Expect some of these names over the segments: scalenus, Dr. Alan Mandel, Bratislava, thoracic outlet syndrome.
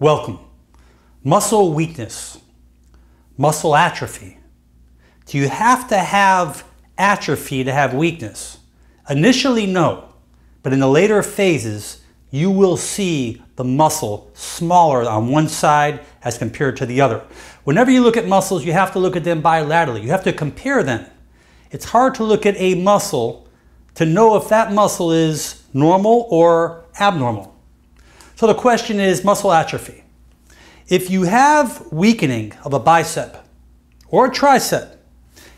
Welcome. Muscle weakness, muscle atrophy. Do you have to have atrophy to have weakness? Initially, no, but in the later phases, you will see the muscle smaller on one side as compared to the other. Whenever you look at muscles, you have to look at them bilaterally. You have to compare them. It's hard to look at a muscle to know if that muscle is normal or abnormal. So the question is muscle atrophy. If you have weakening of a bicep or a tricep,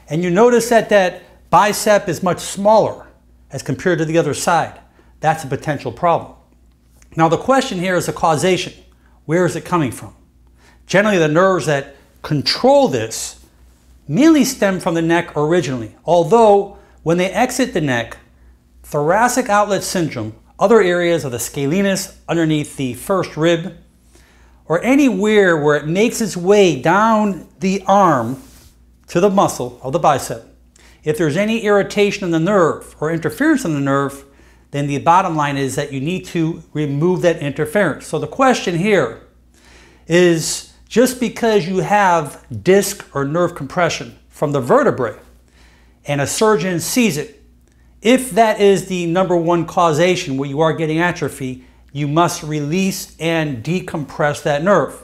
and you notice that that bicep is much smaller as compared to the other side, that's a potential problem. Now the question here is the causation. Where is it coming from? Generally, the nerves that control this mainly stem from the neck originally, although when they exit the neck, thoracic outlet syndrome, other areas of the scalenus underneath the first rib, or anywhere where it makes its way down the arm to the muscle of the bicep, if there's any irritation in the nerve or interference in the nerve, then the bottom line is that you need to remove that interference. So the question here is, just because you have disc or nerve compression from the vertebrae and a surgeon sees it, if that is the number one causation where you are getting atrophy, you must release and decompress that nerve.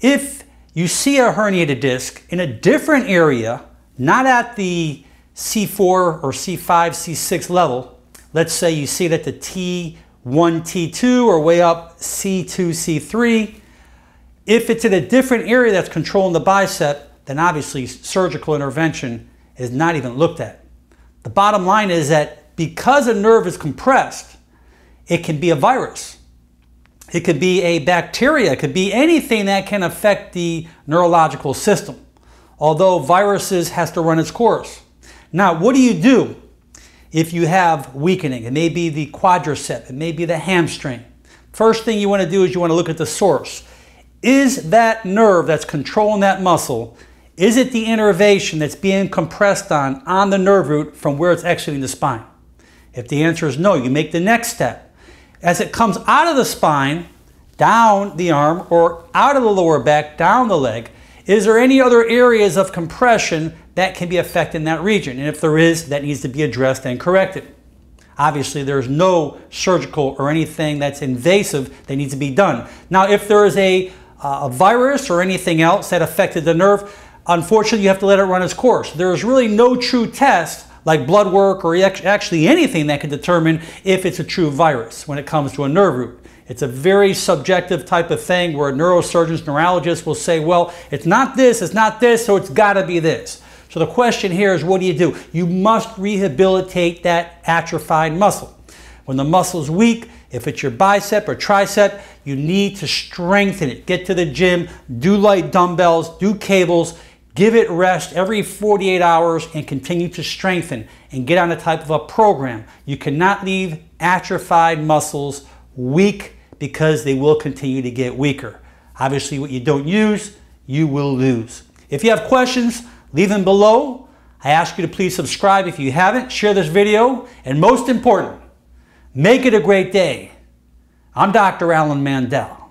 If you see a herniated disc in a different area, not at the C4 or C5, C6 level, let's say you see it at the T1, T2, or way up C2, C3, if it's in a different area that's controlling the bicep, then obviously surgical intervention is not even looked at. The bottom line is that because a nerve is compressed, it can be a virus, it could be a bacteria, it could be anything that can affect the neurological system. Although viruses has to run its course. Now, what do you do if you have weakening? It may be the quadricep, it may be the hamstring. First thing you want to do is you want to look at the source. Is that nerve that's controlling that muscle, is it the innervation that's being compressed on the nerve root from where it's exiting the spine? If the answer is no, you make the next step. As it comes out of the spine, down the arm, or out of the lower back, down the leg, is there any other areas of compression that can be affecting that region? And if there is, that needs to be addressed and corrected. Obviously, there's no surgical or anything that's invasive that needs to be done. Now, if there is a virus or anything else that affected the nerve, unfortunately, you have to let it run its course. There's really no true test like blood work or actually anything that can determine if it's a true virus when it comes to a nerve root. It's a very subjective type of thing where neurosurgeons, neurologists will say, well, it's not this, so it's gotta be this. So the question here is, what do? You must rehabilitate that atrophied muscle. When the muscle's weak, if it's your bicep or tricep, you need to strengthen it. Get to the gym, do light dumbbells, do cables, give it rest every 48 hours and continue to strengthen and get on a type of a program. You cannot leave atrophied muscles weak because they will continue to get weaker. Obviously, what you don't use, you will lose. If you have questions, leave them below. I ask you to please subscribe if you haven't, share this video, and most important, make it a great day. I'm Dr. Alan Mandel.